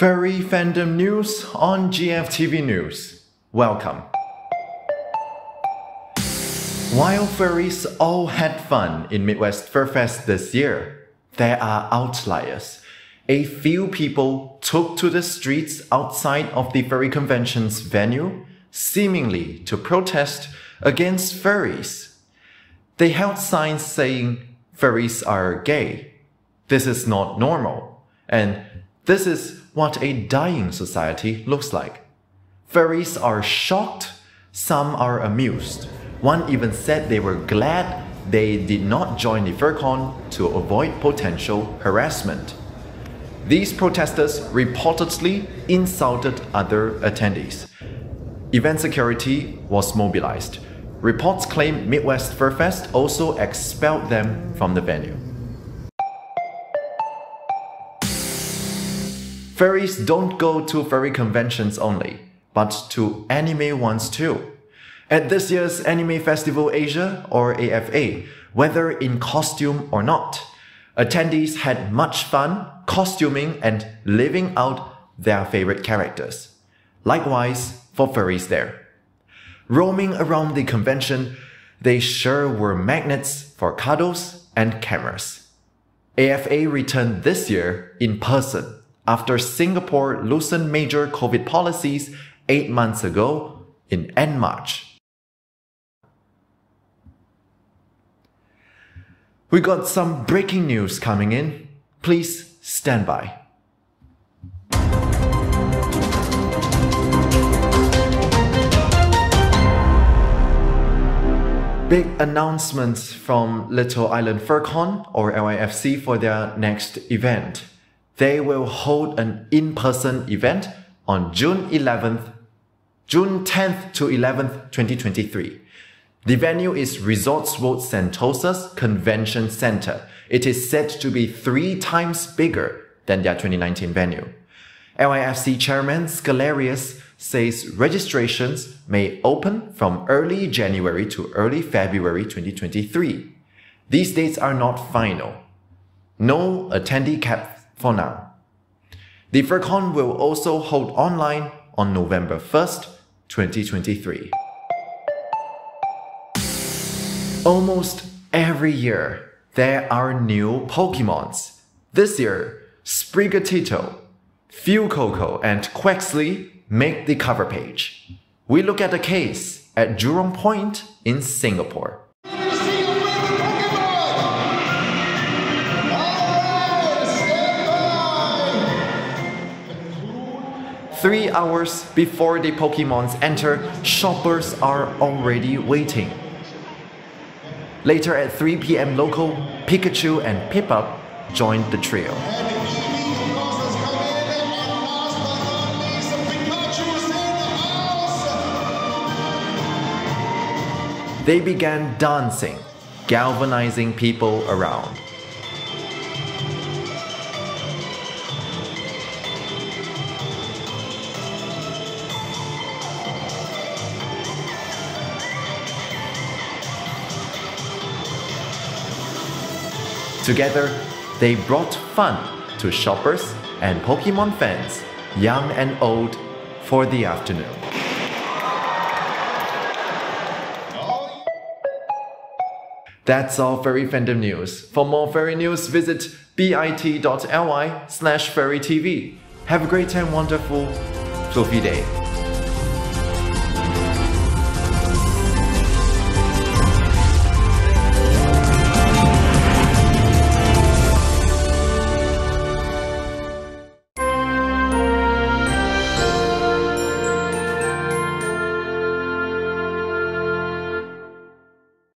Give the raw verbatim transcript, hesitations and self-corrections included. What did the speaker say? Furry Fandom News on G F T V News. Welcome. While furries all had fun in Midwest FurFest this year, there are outliers. A few people took to the streets outside of the furry convention's venue, seemingly to protest against furries. They held signs saying furries are gay, this is not normal, and this is what a dying society looks like. Furries are shocked, some are amused. One even said they were glad they did not join the Furcon to avoid potential harassment. These protesters reportedly insulted other attendees. Event security was mobilized. Reports claim Midwest FurFest also expelled them from the venue. Furries don't go to furry conventions only, but to anime ones too. At this year's Anime Festival Asia, or A F A, whether in costume or not, attendees had much fun costuming and living out their favorite characters. Likewise, for furries there. Roaming around the convention, they sure were magnets for cuddles and cameras. A F A returned this year in person after Singapore loosened major COVID policies eight months ago in end March. We got some breaking news coming in. Please stand by. Big announcements from Little Island Furcon, or L I F C, for their next event. They will hold an in-person event on June tenth to eleventh, twenty twenty-three. The venue is Resorts World Sentosa's Convention Center. It is said to be three times bigger than their twenty nineteen venue. L I F C chairman Scalarius says registrations may open from early January to early February twenty twenty-three. These dates are not final. No attendee cap for now. The Furcon will also hold online on November first, twenty twenty-three. Almost every year, there are new Pokemons. This year, Sprigatito, Fuecoco and Quaxly make the cover page. We look at a case at Jurong Point in Singapore. Three hours before the Pokemons enter, shoppers are already waiting. Later at three p m local, Pikachu and Pip-up joined the trio. They began dancing, galvanizing people around. Together, they brought fun to shoppers and Pokemon fans, young and old, for the afternoon. That's all Furry Fandom News. For more furry news, visit bit.ly slash furrytv. Have a great and wonderful fluffy day.